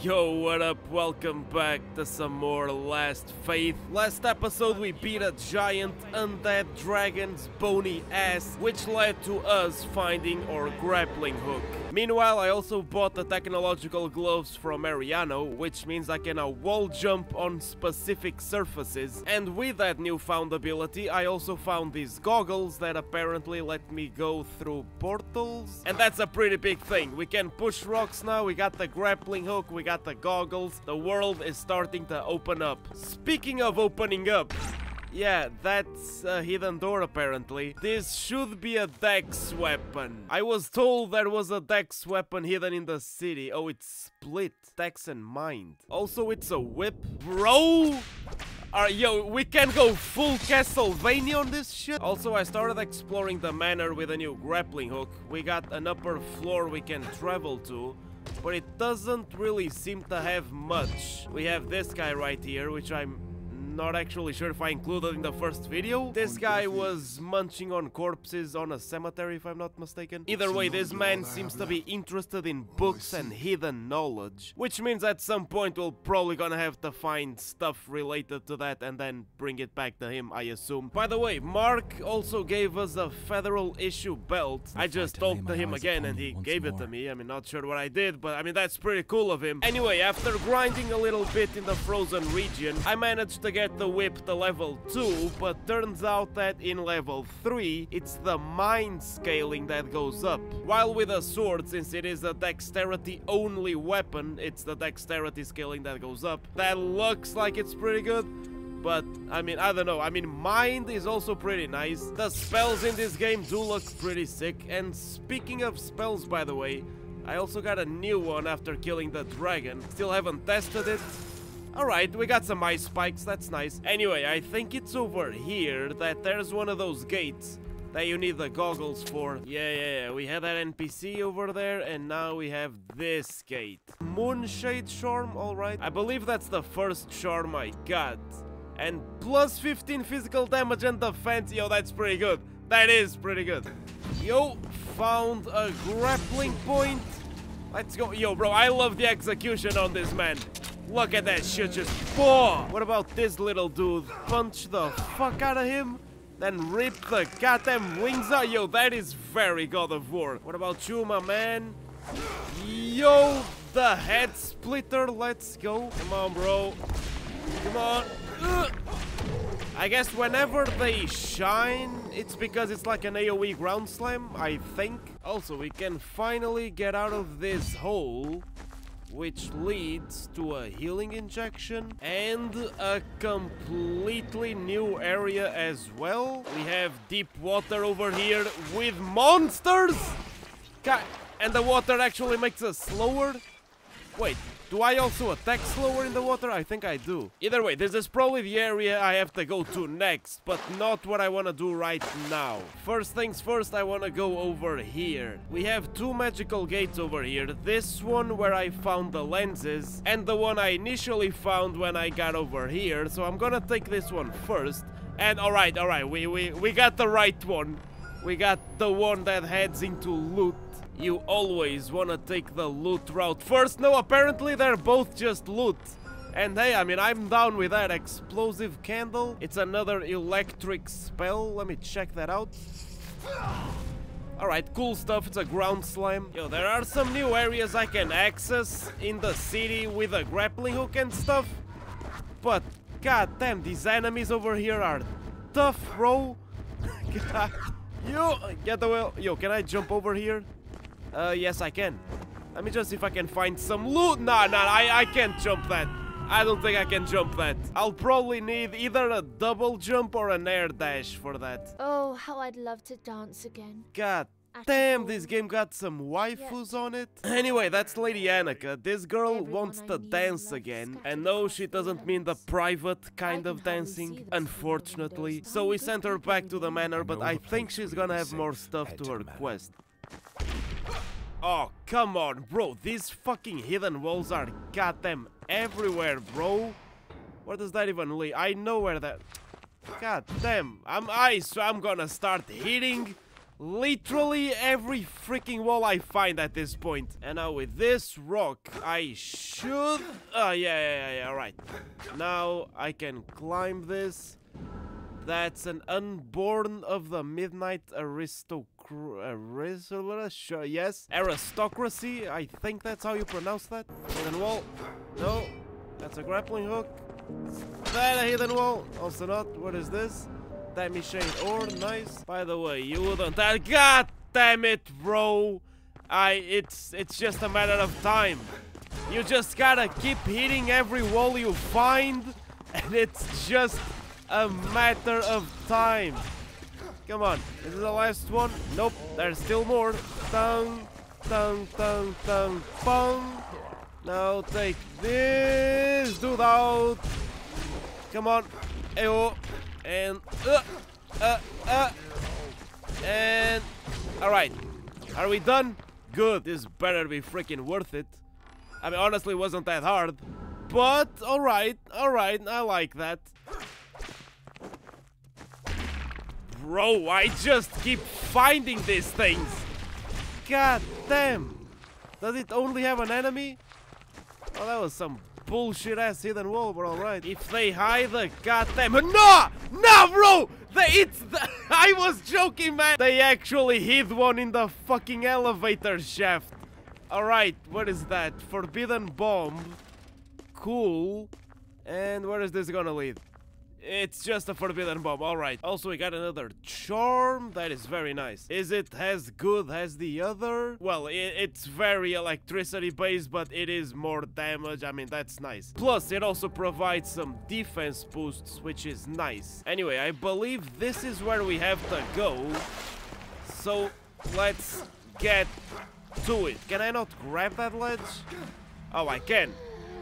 Yo, what up? Welcome back to some more Last Faith. Last episode we beat a giant undead dragon's bony ass, which led to us finding our grappling hook. Meanwhile, I also bought the technological gloves from Mariano, which means I can now wall jump on specific surfaces, and with that newfound ability I also found these goggles that apparently let me go through portals, and that's a pretty big thing. We can push rocks now, we got the grappling hook, we got the goggles, the world is starting to open up. Speaking of opening up, yeah, that's a hidden door apparently. This should be a dex weapon. I was told there was a dex weapon hidden in the city. Oh, it's split. Dex and mind. Also, it's a whip. Bro! Yo, we can go full Castlevania on this shit. Also, I started exploring the manor with a new grappling hook. We got an upper floor we can travel to, but it doesn't really seem to have much. We have this guy right here, which I'm not actually sure if I included in the first video. This guy was munching on corpses on a cemetery, if I'm not mistaken. Either way, this man seems to be interested in books and hidden knowledge, which means at some point we'll probably gonna have to find stuff related to that and then bring it back to him, I assume. By the way, Mark also gave us a federal issue belt. I just talked to him again and he gave it to me. I mean, not sure what I did, but I mean, that's pretty cool of him. Anyway, after grinding a little bit in the frozen region, I managed to get the whip to level 2, but turns out that in level 3 it's the mind scaling that goes up, while with a sword, since it is a dexterity only weapon, it's the dexterity scaling that goes up. That looks like it's pretty good, but I mean, I don't know. I mean, mind is also pretty nice. The spells in this game do look pretty sick. And speaking of spells, by the way, I also got a new one after killing the dragon. Still haven't tested it. Alright, we got some ice spikes, that's nice. Anyway, I think it's over here that there's one of those gates that you need the goggles for. Yeah, we had that NPC over there, and now we have this gate. Moonshade Charm, alright. I believe that's the first charm I got. And plus 15 physical damage and defense. Yo, that's pretty good. That is pretty good. Yo, found a grappling point. Let's go. Yo, bro, I love the execution on this man. Look at that shit just fall. What about this little dude? Punch the fuck out of him, then rip the goddamn wings out. Yo, that is very God of War. What about you, my man? Yo, the head splitter. Let's go. Come on, bro. Come on. Ugh. I guess whenever they shine, it's because it's like an AoE ground slam, I think. Also, we can finally get out of this hole, which leads to a healing injection and a completely new area as well. We have deep water over here with monsters! And the water actually makes us slower? Wait, do I also attack slower in the water? I think I do. Either way, this is probably the area I have to go to next, but not what I want to do right now. First things first, I want to go over here. We have two magical gates over here. This one where I found the lenses, and the one I initially found when I got over here. So I'm gonna take this one first. And alright, we got the right one. We got the one that heads into loot. You always want to take the loot route first. No, apparently they're both just loot. And hey, I mean, I'm down with that. Explosive candle. It's another electric spell. Let me check that out. Alright, cool stuff. It's a ground slime. Yo, there are some new areas I can access in the city with a grappling hook and stuff. But goddamn, these enemies over here are tough, bro. Yo, get the well. Yo, can I jump over here? Yes, I can. Let me just see if I can find some loot. Nah, I can't jump that. I don't think I can jump that. I'll probably need either a double jump or an air dash for that. Oh, how I'd love to dance again. God damn, this game got some waifus on it. Anyway, that's Lady Annika. This girl wants to dance again. And no, she doesn't mean the private kind of dancing, unfortunately. So we sent her back to the manor, but I think she's gonna have more stuff to her quest. Oh, come on, bro. These fucking hidden walls are goddamn everywhere, bro. Where does that even lead? I know where that... God damn. I'm gonna start hitting literally every freaking wall I find at this point. And now with this rock, I should... Oh, yeah, all right. Now I can climb this. That's an Unborn of the Midnight Aristocracy, I think that's how you pronounce that. Hidden wall. No, that's a grappling hook. Is that a hidden wall? Also not. What is this? Dammy Shade Ore, nice. By the way, you wouldn't... God damn it, bro. It's just a matter of time. You just gotta keep hitting every wall you find, and it's just a matter of time. Come on, is this the last one? Nope, there's still more. Tung, tung, tung, tung, pong. Now take this dude out. Come on. Ayo. And. And. Alright. Are we done? Good. This better be freaking worth it. I mean, honestly, it wasn't that hard. But, alright. Alright. I like that. Bro, I just keep finding these things. God damn. Does it only have an enemy? Oh, that was some bullshit ass hidden wall, but alright. If they hide the goddamn... No! No, bro! I was joking, man. They actually hid one in the fucking elevator shaft. Alright, what is that? Forbidden bomb. Cool. And where is this gonna lead? It's just a forbidden bomb, alright. Also, we got another charm. That is very nice. Is it as good as the other? Well, it's very electricity-based, but it is more damage. I mean, that's nice. Plus, it also provides some defense boosts, which is nice. Anyway, I believe this is where we have to go. So, let's get to it. Can I not grab that ledge? Oh, I can.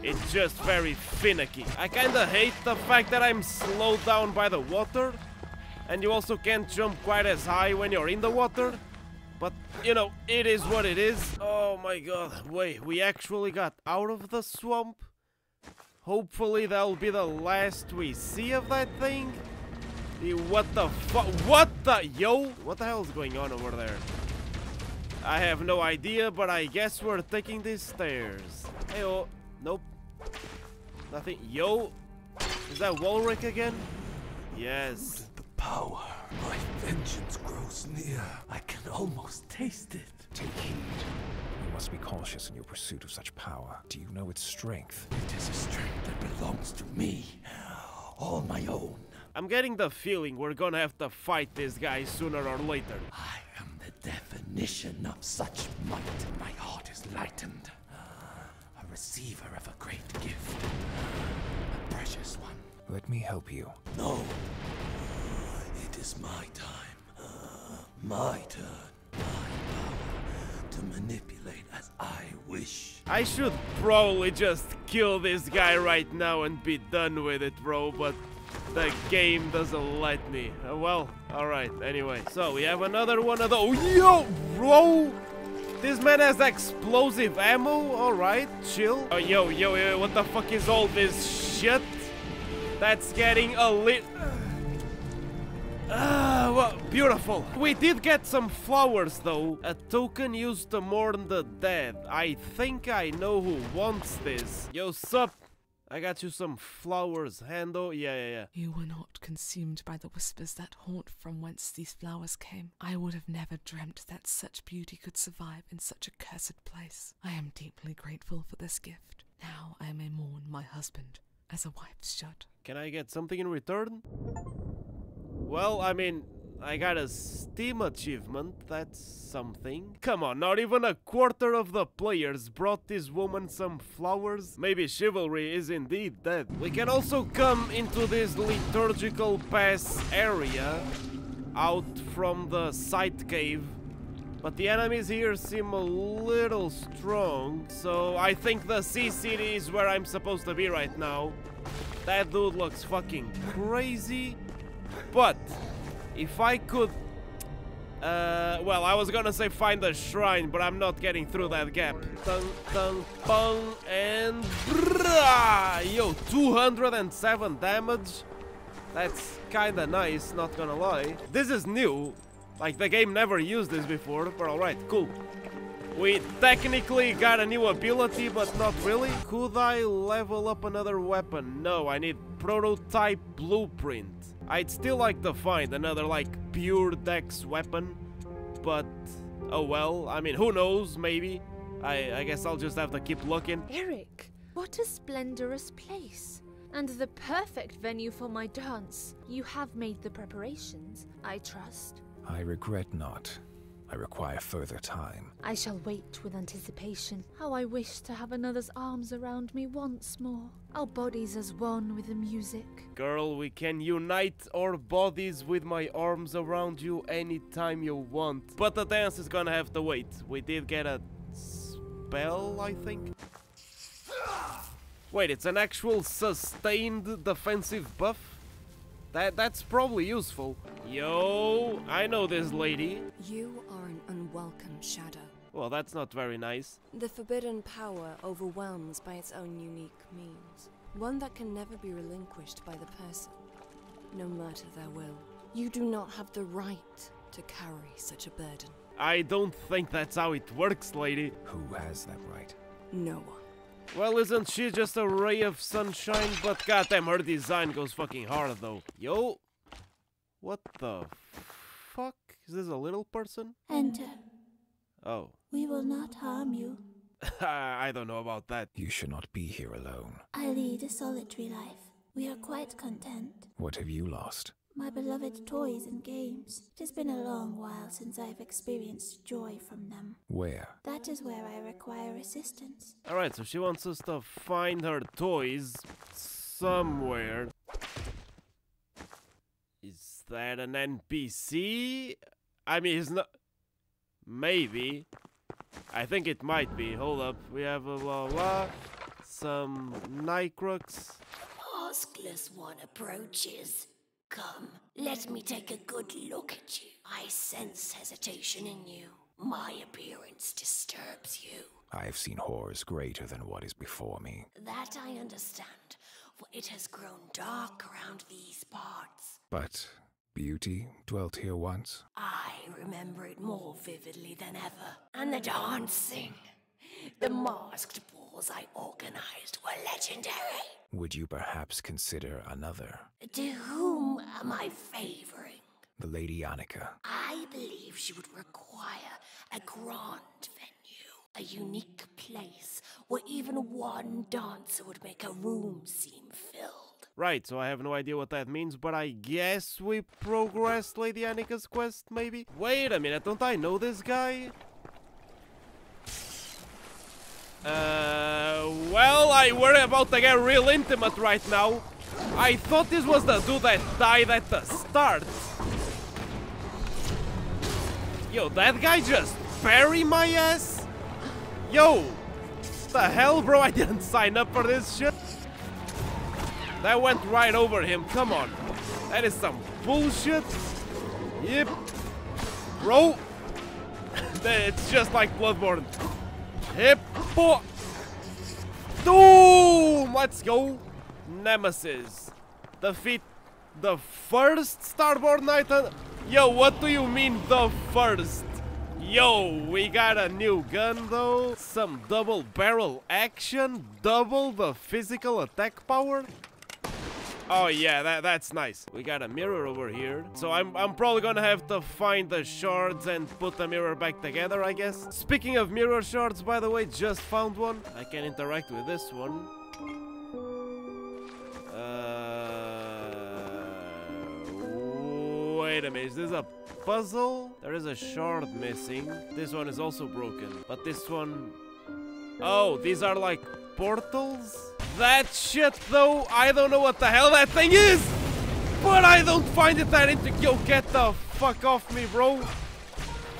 It's just very finicky. I kinda hate the fact that I'm slowed down by the water, and you also can't jump quite as high when you're in the water, but, you know, it is what it is. Oh my god, wait, we actually got out of the swamp? Hopefully that'll be the last we see of that thing? What the fuck? What the- Yo! What the hell is going on over there? I have no idea, but I guess we're taking these stairs. Heyo. Nope. Nothing. Yo! Is that Walric again? Yes. The power. My vengeance grows near. I can almost taste it. Take heed. You must be cautious in your pursuit of such power. Do you know its strength? It is a strength that belongs to me. All my own. I'm getting the feeling we're gonna have to fight this guy sooner or later. I am the definition of such might. My heart is lightened. Receiver of a great gift, a precious one. Let me help you. No, it is my time, my turn, my power to manipulate as I wish. I should probably just kill this guy right now and be done with it, bro, but the game doesn't let me. Well, alright, anyway. So we have another one of those. Yo, bro! This man has explosive ammo, alright, chill. Oh, yo, what the fuck is all this shit? That's getting a lit. Well, beautiful. We did get some flowers, though. A token used to mourn the dead. I think I know who wants this. Yo, sup? I got you some flowers, Hando. Yeah. You were not consumed by the whispers that haunt from whence these flowers came. I would have never dreamt that such beauty could survive in such a cursed place. I am deeply grateful for this gift. Now I may mourn my husband as a wife should. Can I get something in return? Well, I mean, I got a Steam achievement. That's something. Come on, not even a quarter of the players brought this woman some flowers. Maybe chivalry is indeed dead. We can also come into this Liturgical Pass area out from the side cave, but the enemies here seem a little strong, so I think the Sea City is where I'm supposed to be right now. That dude looks fucking crazy, but if I could, well, I was gonna say find a shrine, but I'm not getting through that gap. Tung, tung, pung, and yo, 207 damage. That's kinda nice, not gonna lie. This is new. Like, the game never used this before, but alright, cool. We technically got a new ability, but not really. Could I level up another weapon? No, I need prototype blueprint. I'd still like to find another, like, pure dex weapon, but... oh well, I mean, who knows, maybe. I guess I'll just have to keep looking. Eric, what a splendorous place. And the perfect venue for my dance. You have made the preparations, I trust. I regret not. I require further time. I shall wait with anticipation. How I wish to have another's arms around me once more. Our bodies as one with the music. Girl, we can unite our bodies with my arms around you anytime you want. But the dance is gonna have to wait. We did get a spell, I think. Wait, it's an actual sustained defensive buff? That's probably useful. Yo, I know this lady. You are an unwelcome shadow. Well, that's not very nice. The forbidden power overwhelms by its own unique means. One that can never be relinquished by the person, no matter their will. You do not have the right to carry such a burden. I don't think that's how it works, lady. Who has that right? No one. Well, isn't she just a ray of sunshine? But goddamn, her design goes fucking hard, though. Yo. What the fuck? Is this a little person? Enter. Oh. We will not harm you. I don't know about that. You should not be here alone. I lead a solitary life. We are quite content. What have you lost? My beloved toys and games. It has been a long while since I've experienced joy from them. Where? That is where I require assistance. Alright, so she wants us to find her toys somewhere. Is that an NPC? I mean, it's not... maybe. I think it might be. Hold up. We have a blah blah. Some Nycrux. Maskless one approaches. Come, let me take a good look at you. I sense hesitation in you. My appearance disturbs you. I have seen horrors greater than what is before me. That I understand, for it has grown dark around these parts. But beauty dwelt here once? I remember it more vividly than ever. And the dancing, the masked balls I organized were legendary. Would you perhaps consider another? To whom am I favoring? The Lady Annika. I believe she would require a grand venue. A unique place where even one dancer would make a room seem filled. Right, so I have no idea what that means, but I guess we progress Lady Annika's quest, maybe? Wait a minute, don't I know this guy? Well, I worry about to get real intimate right now. I thought this was the dude that died at the start. Yo, that guy just buried my ass? Yo, the hell, bro, I didn't sign up for this shit. That went right over him, come on. That is some bullshit. Yep. Bro. It's just like Bloodborne. Hippo! Doom! Let's go! Nemesis. Defeat the first Starboard Knight. Yo, what do you mean the first? Yo, we got a new gun though. Some double barrel action. Double the physical attack power. Oh yeah, that's nice. We got a mirror over here. So I'm probably gonna have to find the shards and put the mirror back together, I guess. Speaking of mirror shards, by the way, just found one. I can interact with this one. Wait a minute, is this a puzzle? There is a shard missing. This one is also broken, but this one... oh, these are like portals? That shit though, I don't know what the hell that thing is, but I don't find it that interesting. Yo, get the fuck off me, bro.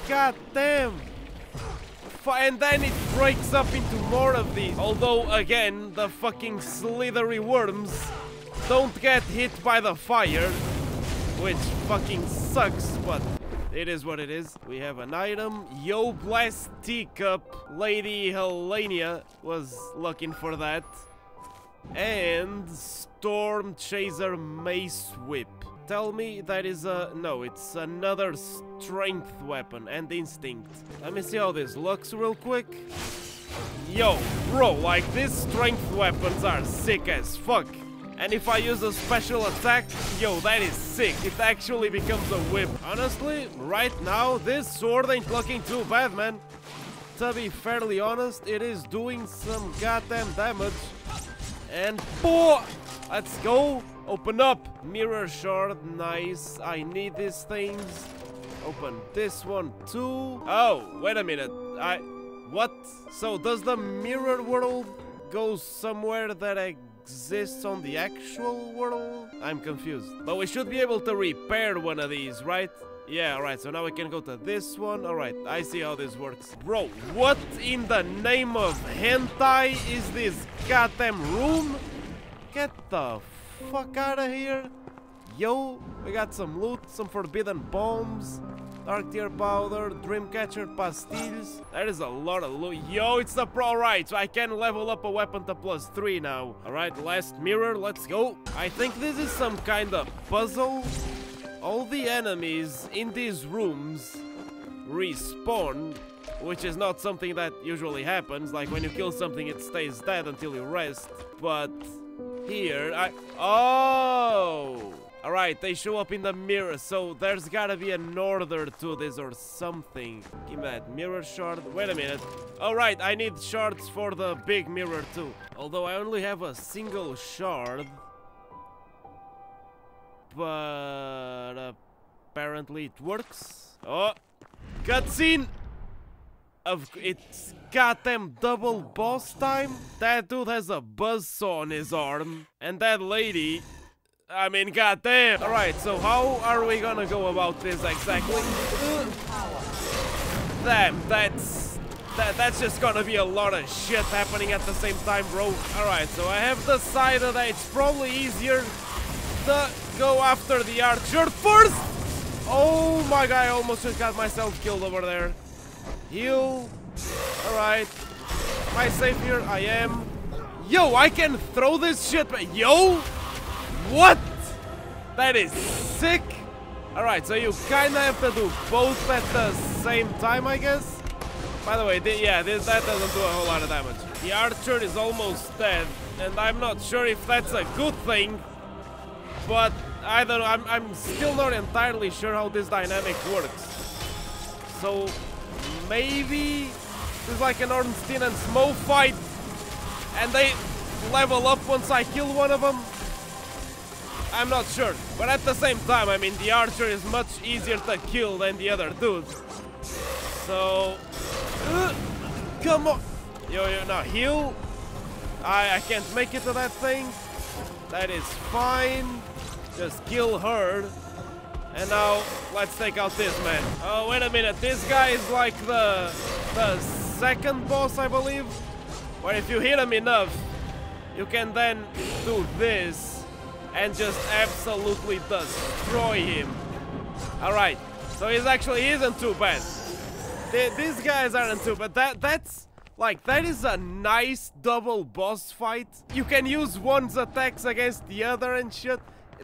God damn. And then it breaks up into more of these. Although, again, the fucking slithery worms don't get hit by the fire, which fucking sucks, but... it is what it is. We have an item. Yo, blast teacup. Lady Helania was looking for that. and Storm Chaser Mace Whip. Tell me that is a... no, it's another strength weapon and instinct. Let me see how this looks real quick. Yo, bro, like these strength weapons are sick as fuck. And if I use a special attack, yo, that is sick. It actually becomes a whip. Honestly, right now, this sword ain't looking too bad, man. To be fairly honest, it is doing some goddamn damage. And boah! Let's go. Open up. Mirror shard, nice. I need these things. Open this one too. Oh, wait a minute. What? So does the mirror world go somewhere that exists on the actual world? I'm confused. But we should be able to repair one of these, right? Yeah, alright, so now we can go to this one. Alright, I see how this works. Bro, what in the name of hentai is this goddamn room? Get the fuck out of here. Yo, we got some loot, some forbidden bombs, dark tear powder, dreamcatcher pastilles. There is a lot of loot. Yo, it's the pro, right? So I can level up a weapon to +3 now. Alright, last mirror, let's go. I think this is some kind of puzzle. All the enemies in these rooms respawn, which is not something that usually happens. Like when you kill something, it stays dead until you rest. But here, oh! Alright, they show up in the mirror, so there's gotta be an order to this or something. Give me that mirror shard. Wait a minute. Alright, I need shards for the big mirror too. Although I only have a single shard. But apparently it works. Oh, cutscene! It's goddamn double boss time. That dude has a buzzsaw on his arm. And that lady, I mean, goddamn. Alright, so how are we gonna go about this exactly? Damn, that's just gonna be a lot of shit happening at the same time, bro. Alright, so I have decided that it's probably easier to go after the archer first. Oh my god, I almost just got myself killed over there. Heal. Alright. Am I safe here? I am. Yo, I can throw this shit. Yo! What? That is sick. Alright, so you kinda have to do both at the same time, I guess. By the way, that doesn't do a whole lot of damage. The archer is almost dead, and I'm not sure if that's a good thing. But, I don't know, I'm still not entirely sure how this dynamic works. So... maybe there's like an Ornstein and Smo fight, and they level up once I kill one of them. I'm not sure, but at the same time, I mean, the archer is much easier to kill than the other dudes. So, come on, yo, now heal. I can't make it to that thing. That is fine. Just kill her. And now, let's take out this man. Oh, wait a minute. This guy is like the second boss, I believe. Where if you hit him enough, you can then do this and just absolutely destroy him. Alright. So he isn't too bad. These guys aren't too bad. That's... like, that is a nice double boss fight. You can use one's attacks against the other and shit.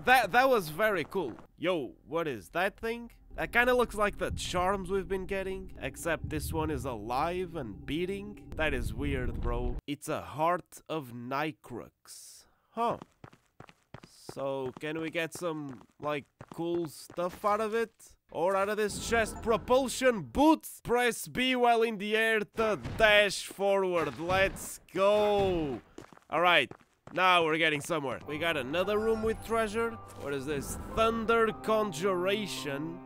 That was very cool. Yo, what is that thing? That kind of looks like the charms we've been getting, except this one is alive and beating. That is weird, bro. It's a Heart of Nycrux. Huh. So, can we get some, like, cool stuff out of it? Or out of this chest? Propulsion boots! Press B while in the air to dash forward. Let's go! Alright. Now we're getting somewhere. We got another room with treasure. What is this? Thunder Conjuration.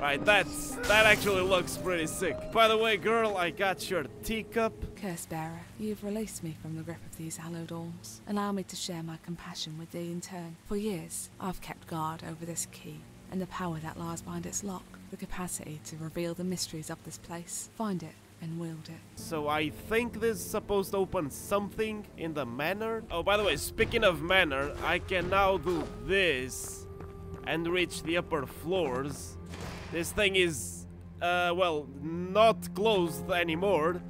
Right, that actually looks pretty sick. By the way, girl, I got your teacup. Cursebearer, you've released me from the grip of these hallowed orms. Allow me to share my compassion with thee in turn. For years, I've kept guard over this key and the power that lies behind its lock. The capacity to reveal the mysteries of this place. Find it. And wield it. So I think this is supposed to open something in the manor. Oh, by the way, speaking of manor, I can now do this and reach the upper floors. This thing is, well, not closed anymore.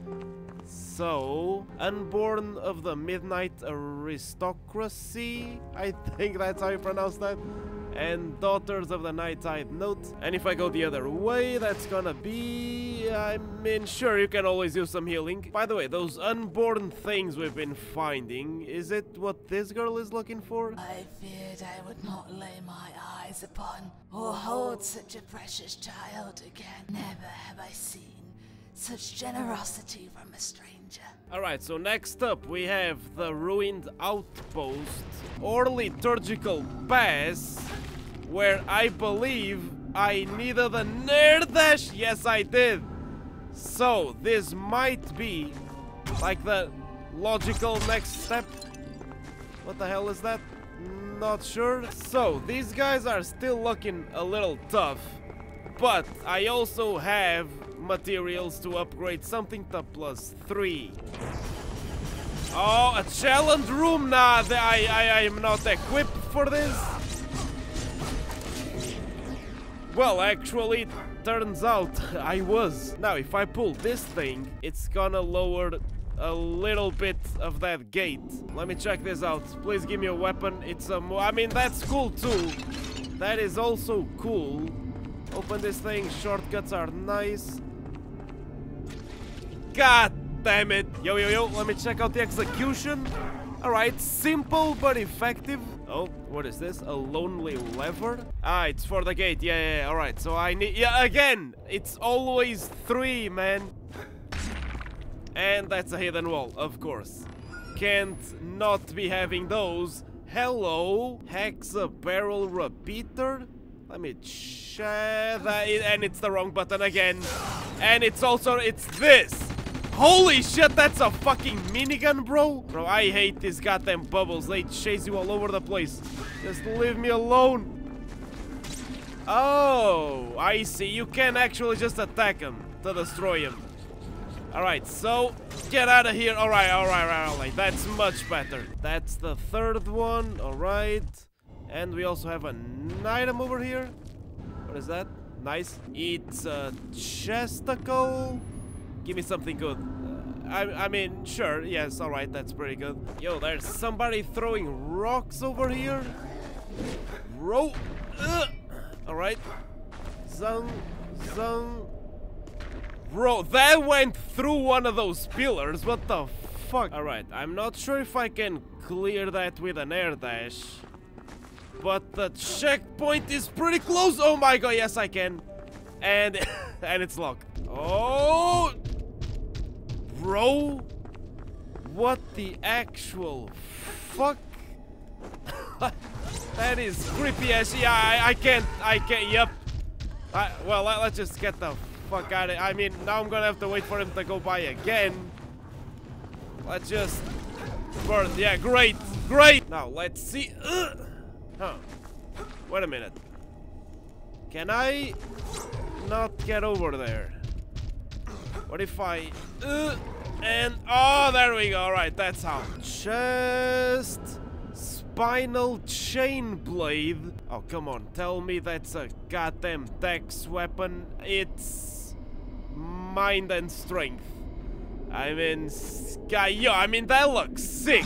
So, Unborn of the Midnight Aristocracy, I think that's how you pronounce that, and Daughters of the Night-Eyed Note. And if I go the other way, that's gonna be... I mean, sure, you can always use some healing. By the way, those unborn things we've been finding, is it what this girl is looking for? I feared I would not lay my eyes upon or hold such a precious child again. Never have I seen such generosity from a stranger. Alright, so next up we have the Ruined Outpost or Liturgical Pass, where I believe I needed a nerd dash. Yes, I did. So this might be like the logical next step. What the hell is that? Not sure. So these guys are still looking a little tough, but I also have materials to upgrade something to +3. Oh, a challenge room? Nah, I am not equipped for this. Well, actually, it turns out I was. Now, if I pull this thing, it's gonna lower a little bit of that gate. Let me check this out. Please give me a weapon. It's a... I mean, that's cool too. That is also cool. Open this thing. Shortcuts are nice. God damn it. Yo, yo, yo. Let me check out the execution. Alright, simple but effective. Oh, what is this? A lonely lever? Ah, it's for the gate. Yeah. Alright, so I need... Yeah, again, it's always 3, man. And that's a hidden wall, of course. Can't not be having those. Hello. Hexabarrel repeater? Let me check that, and it's the wrong button again. And it's also, it's this. Holy shit, that's a fucking minigun, bro. Bro, I hate these goddamn bubbles. They chase you all over the place. Just leave me alone. Oh, I see. You can actually just attack him to destroy him. Alright, so get out of here. Alright. That's much better. That's the third one. Alright. And we also have an item over here. What is that? Nice. It's a chesticle. Give me something good. I mean, sure. Yes, alright. That's pretty good. Yo, there's somebody throwing rocks over here. Bro. Alright. Zung. Zung. Bro, that went through one of those pillars. What the fuck? Alright, I'm not sure if I can clear that with an air dash. But the checkpoint is pretty close. Oh my god, yes I can. And and it's locked. Oh, bro, what the actual fuck? That is creepy as shit. I can't. Yep. Well, let's just get the fuck out of it. I mean, now I'm gonna have to wait for him to go by again. Let's just burn. Yeah, great. Now let's see. Huh. Wait a minute. Can I not get over there? What if I... and... Oh, there we go. Alright, that's how. Chest... Spinal chain blade. Oh, come on. Tell me that's a goddamn dex weapon. It's... mind and strength. I mean... Sky... Yo, I mean, that looks sick.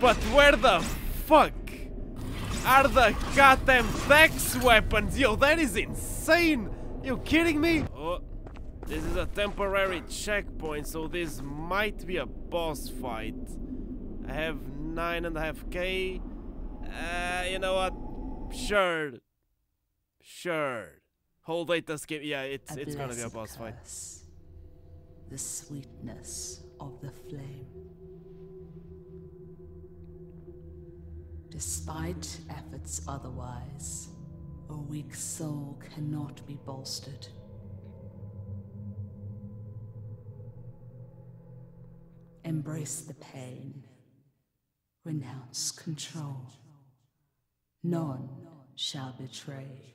But where the fuck are the goddamn dex weapons? Yo, that is insane. You kidding me? Oh, this is a temporary checkpoint, so this might be a boss fight. I have 9.5k. You know what? Sure. Hold it to skip. Yeah, it's gonna be a boss fight. The sweetness of the flame. Despite efforts otherwise, a weak soul cannot be bolstered. Embrace the pain. Renounce control. None shall betray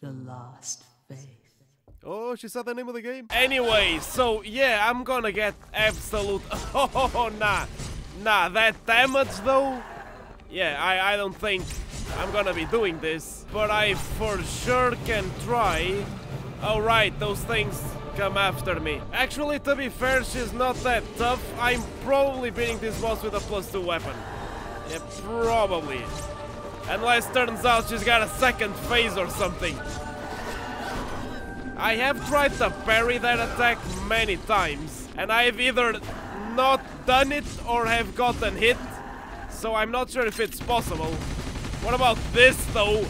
the last faith. Oh, she said the name of the game. Anyway, so yeah, I'm gonna get absolute... Oh, nah, that damage though... Yeah, I don't think I'm gonna be doing this, but I for sure can try. Alright, those things come after me. Actually, to be fair, she's not that tough. I'm probably beating this boss with a +2 weapon. Yeah, probably. Unless turns out she's got a second phase or something. I have tried to parry that attack many times, and I've either not done it or have gotten hit, so I'm not sure if it's possible. What about this though?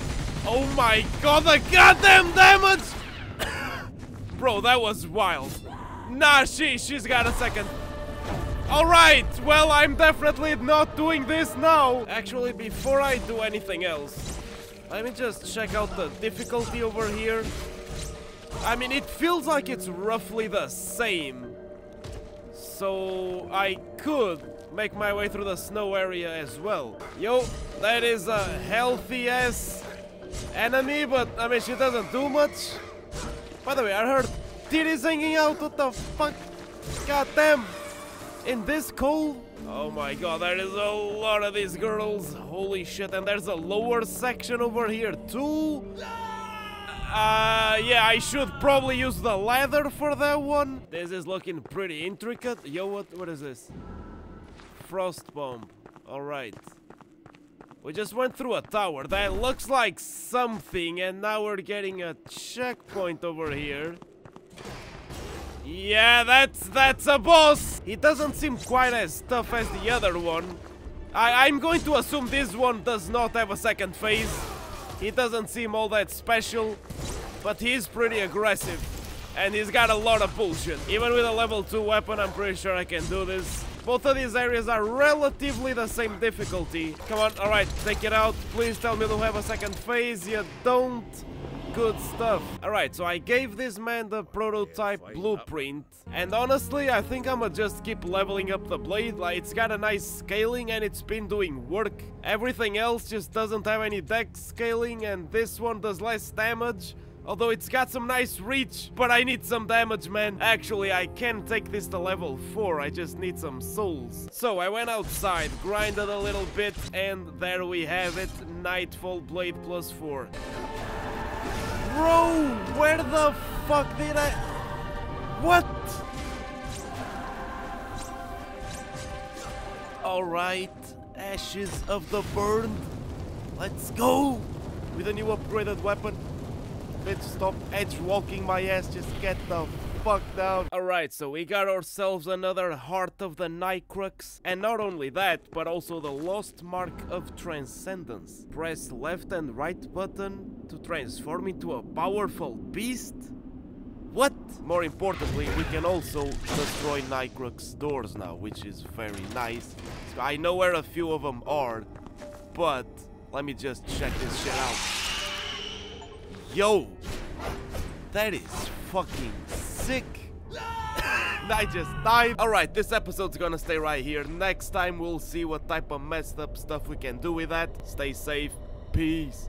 Oh my god, the goddamn damage! Bro, that was wild. Nah, she's got a second. Alright, well, I'm definitely not doing this now. Actually, before I do anything else, let me just check out the difficulty over here. I mean, it feels like it's roughly the same. So I could make my way through the snow area as well. Yo, that is a healthy ass enemy, but I mean, she doesn't do much. By the way, are her titties hanging out? What the fuck? Goddamn! In this cold? Oh my god, there is a lot of these girls. Holy shit, and there's a lower section over here too. Yeah, I should probably use the ladder for that one. This is looking pretty intricate. Yo, what is this? Frost bomb. Alright. We just went through a tower. That looks like something, and now we're getting a checkpoint over here. Yeah, that's a boss! He doesn't seem quite as tough as the other one. I'm going to assume this one does not have a second phase. He doesn't seem all that special, but he's pretty aggressive, and he's got a lot of bullshit. Even with a level 2 weapon, I'm pretty sure I can do this. Both of these areas are relatively the same difficulty. Come on, alright, take it out. Please tell me to have a second phase. You don't. Good stuff. Alright, so I gave this man the prototype blueprint, and honestly, I think I'ma just keep leveling up the blade. Like, it's got a nice scaling and it's been doing work. Everything else just doesn't have any dex scaling, and this one does less damage, although it's got some nice reach, but I need some damage, man. Actually, I can take this to level 4, I just need some souls. So I went outside, grinded a little bit, and there we have it, Nightfall Blade +4. Bro, where the fuck did I... What? Alright, Ashes of the Burned. Let's go! With a new upgraded weapon. Bitch, stop edge walking my ass, just get the fuck down. Alright, so we got ourselves another Heart of the Nycrux. And not only that, but also the lost mark of transcendence. Press left and right button to transform into a powerful beast. What? More importantly, we can also destroy Nycrux doors now, which is very nice. So I know where a few of them are, but let me just check this shit out. Yo, that is fucking sick. I just died. Alright, this episode's gonna stay right here. Next time we'll see what type of messed up stuff we can do with that. Stay safe. Peace.